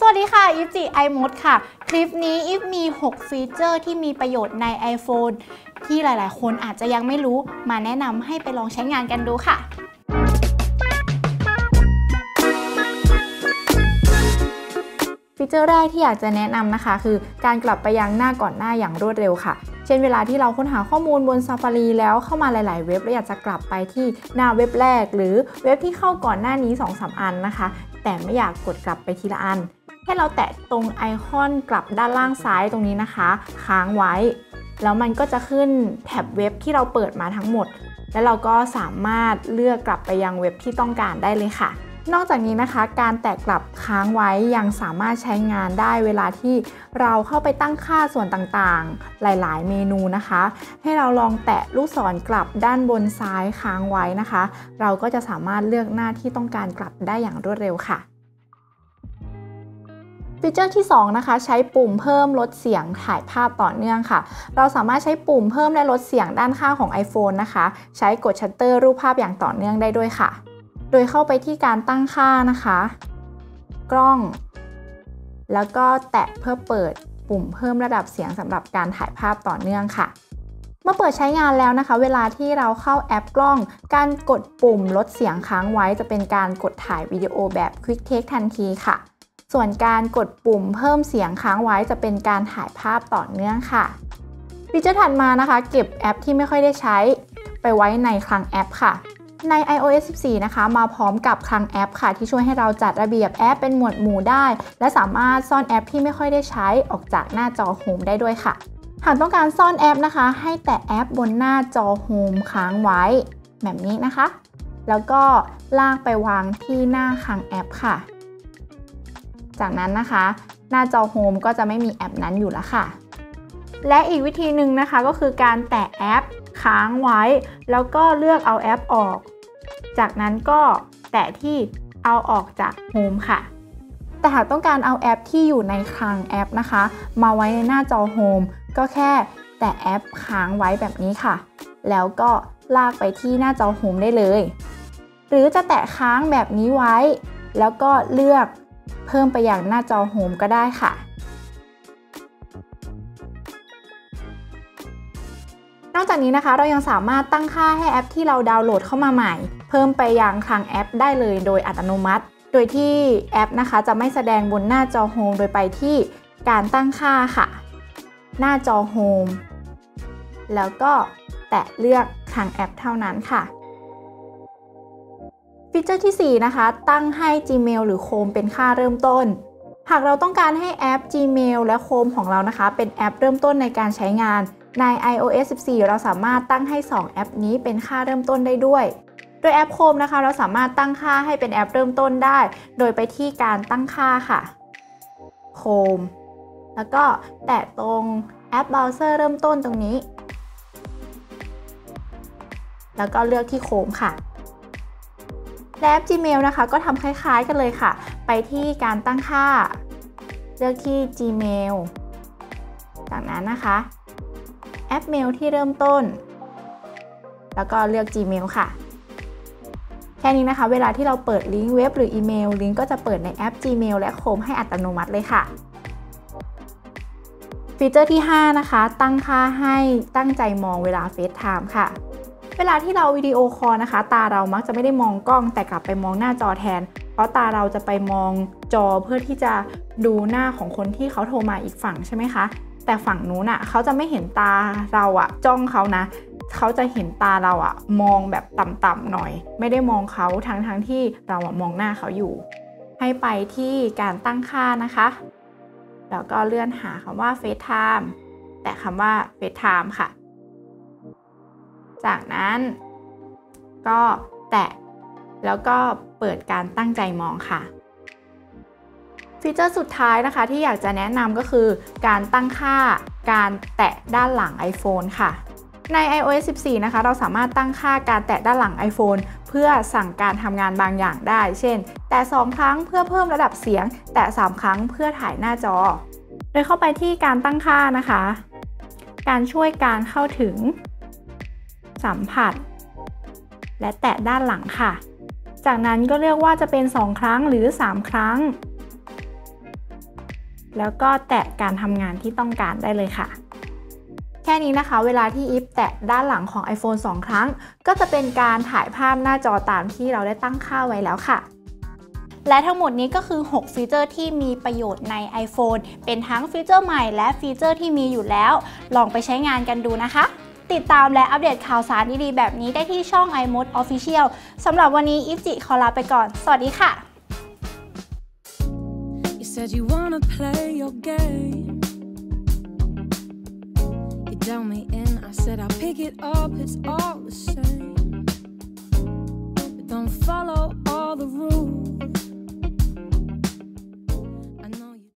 สวัสดีค่ะอิฟจิ iMoD ค่ะคลิปนี้อิฟมี 6 ฟีเจอร์ที่มีประโยชน์ใน iPhone ที่หลายๆคนอาจจะยังไม่รู้มาแนะนำให้ไปลองใช้งานกันดูค่ะฟีเจอร์แรกที่อยากจะแนะนำนะคะคือการกลับไปยังหน้าก่อนหน้าอย่างรวดเร็วค่ะเช่นเวลาที่เราค้นหาข้อมูลบน Safari แล้วเข้ามาหลายๆเว็บแล้วอยากจะกลับไปที่หน้าเว็บแรกหรือเว็บที่เข้าก่อนหน้านี้ 2-3 อันนะคะแต่ไม่อยากกดกลับไปทีละอันให้เราแตะตรงไอคอนกลับด้านล่างซ้ายตรงนี้นะคะค้างไว้แล้วมันก็จะขึ้นแท็บเว็บที่เราเปิดมาทั้งหมดแล้วเราก็สามารถเลือกกลับไปยังเว็บที่ต้องการได้เลยค่ะนอกจากนี้นะคะการแตะกลับค้างไว้ยังสามารถใช้งานได้เวลาที่เราเข้าไปตั้งค่าส่วนต่างๆหลายๆเมนูนะคะให้เราลองแตะลูกศรกลับด้านบนซ้ายค้างไว้นะคะเราก็จะสามารถเลือกหน้าที่ต้องการกลับได้อย่างรวดเร็วค่ะฟีเจอร์ที่2นะคะใช้ปุ่มเพิ่มลดเสียงถ่ายภาพต่อเนื่องค่ะเราสามารถใช้ปุ่มเพิ่มและลดเสียงด้านข้างของ iPhone นะคะใช้กดชัตเตอร์รูปภาพอย่างต่อเนื่องได้ด้วยค่ะโดยเข้าไปที่การตั้งค่านะคะกล้องแล้วก็แตะเพื่อเปิดปุ่มเพิ่มระดับเสียงสำหรับการถ่ายภาพต่อเนื่องค่ะเมื่อเปิดใช้งานแล้วนะคะเวลาที่เราเข้าแอปกล้องการกดปุ่มลดเสียงค้างไว้จะเป็นการกดถ่ายวิดีโอแบบ Quick Take ทันทีค่ะส่วนการกดปุ่มเพิ่มเสียงค้างไว้จะเป็นการถ่ายภาพต่อเนื่องค่ะฟีเจอร์ถัดมานะคะเก็บแอปที่ไม่ค่อยได้ใช้ไปไว้ในคลังแอปค่ะใน iOS 14 นะคะมาพร้อมกับคลังแอปค่ะที่ช่วยให้เราจัดระเบียบแอปเป็นหมวดหมู่ได้และสามารถซ่อนแอปที่ไม่ค่อยได้ใช้ออกจากหน้าจอโฮมได้ด้วยค่ะหากต้องการซ่อนแอปนะคะให้แตะแอปบนหน้าจอโฮมค้างไว้แบบนี้นะคะแล้วก็ลากไปวางที่หน้าคลังแอปค่ะจากนั้นนะคะหน้าจอโฮมก็จะไม่มีแอปนั้นอยู่แล้วค่ะและอีกวิธีหนึ่งนะคะก็คือการแตะแอปค้างไว้แล้วก็เลือกเอาแอปออกจากนั้นก็แตะที่เอาออกจากโฮมค่ะแต่หากต้องการเอาแอปที่อยู่ในคลังแอปนะคะมาไว้ในหน้าจอโฮมก็แค่แตะแอปค้างไว้แบบนี้ค่ะแล้วก็ลากไปที่หน้าจอโฮมได้เลยหรือจะแตะค้างแบบนี้ไว้แล้วก็เลือกเพิ่มไปอย่างหน้าจอโฮมก็ได้ค่ะนอกจากนี้นะคะเรายังสามารถตั้งค่าให้แอปที่เราดาวน์โหลดเข้ามาใหม่เพิ่มไปยังคลังแอปได้เลยโดยอัตโนมัติโดยที่แอปนะคะจะไม่แสดงบนหน้าจอโฮมโดยไปที่การตั้งค่าค่ะหน้าจอโฮมแล้วก็แตะเลือกคลังแอปเท่านั้นค่ะฟีเจอร์ที่4นะคะตั้งให้ Gmail หรือ Chrome เป็นค่าเริ่มต้นหากเราต้องการให้แอป Gmail และ Chrome ของเรานะคะเป็นแอปเริ่มต้นในการใช้งานใน iOS 14 เราสามารถตั้งให้2แอปนี้เป็นค่าเริ่มต้นได้ด้วยโดยแอป Chrome นะคะเราสามารถตั้งค่าให้เป็นแอปเริ่มต้นได้โดยไปที่การตั้งค่าค่ะ Chrome แล้วก็แตะตรงแอป Browser เริ่มต้นตรงนี้แล้วก็เลือกที่ Chrome ค่ะและแอป Gmail นะคะก็ทำคล้ายๆกันเลยค่ะไปที่การตั้งค่าเลือกที่ Gmail จากนั้นนะคะแอป Mail ที่เริ่มต้นแล้วก็เลือก Gmail ค่ะแค่นี้นะคะเวลาที่เราเปิดลิงก์เว็บหรืออีเมลลิงก์ก็จะเปิดในแอป Gmail และ Chrome ให้อัตโนมัติเลยค่ะฟีเจอร์ที่5นะคะตั้งค่าให้ตั้งใจมองเวลา FaceTime ค่ะเวลาที่เราวิดีโอคอลนะคะตาเรามักจะไม่ได้มองกล้องแต่กลับไปมองหน้าจอแทนเพราะตาเราจะไปมองจอเพื่อที่จะดูหน้าของคนที่เขาโทรมาอีกฝั่งใช่ไหมคะแต่ฝั่งนู้นอ่ะเขาจะไม่เห็นตาเราอ่ะจ้องเขานะเขาจะเห็นตาเราอ่ะมองแบบต่ำๆหน่อยไม่ได้มองเขาทั้งที่เราอ่ะมองหน้าเขาอยู่ให้ไปที่การตั้งค่านะคะแล้วก็เลื่อนหาคำว่า FaceTime แต่คำว่า FaceTime ค่ะจากนั้นก็แตะแล้วก็เปิดการตั้งใจมองค่ะฟีเจอร์สุดท้ายนะคะที่อยากจะแนะนำก็คือการตั้งค่าการแตะด้านหลัง iPhone ค่ะใน iOS 14 นะคะเราสามารถตั้งค่าการแตะด้านหลัง iPhone เพื่อสั่งการทำงานบางอย่างได้เช่นแตะ2ครั้งเพื่อเพิ่มระดับเสียงแตะ3ครั้งเพื่อถ่ายหน้าจอโดยเข้าไปที่การตั้งค่านะคะการช่วยการเข้าถึงสัมผัสและแตะด้านหลังค่ะจากนั้นก็เลือกว่าจะเป็น2ครั้งหรือ3ครั้ง แล้วก็แตะการทำงานที่ต้องการได้เลยค่ะแค่นี้นะคะเวลาที่อีฟแตะด้านหลังของ iPhone 2 ครั้งก็จะเป็นการถ่ายภาพหน้าจอตามที่เราได้ตั้งค่าไว้แล้วค่ะและทั้งหมดนี้ก็คือ6ฟีเจอร์ที่มีประโยชน์ใน iPhone เป็นทั้งฟีเจอร์ใหม่และฟีเจอร์ที่มีอยู่แล้วลองไปใช้งานกันดูนะคะติดตามและอัปเดตข่าวสารดีๆแบบนี้ได้ที่ช่อง iMoD Official สำหรับวันนี้อีฟจิขอลาไปก่อนสวัสดีค่ะ You said you wanna play your game. You dialed me in. I said I'll pick it up. It's all the same. But don't follow all the rules.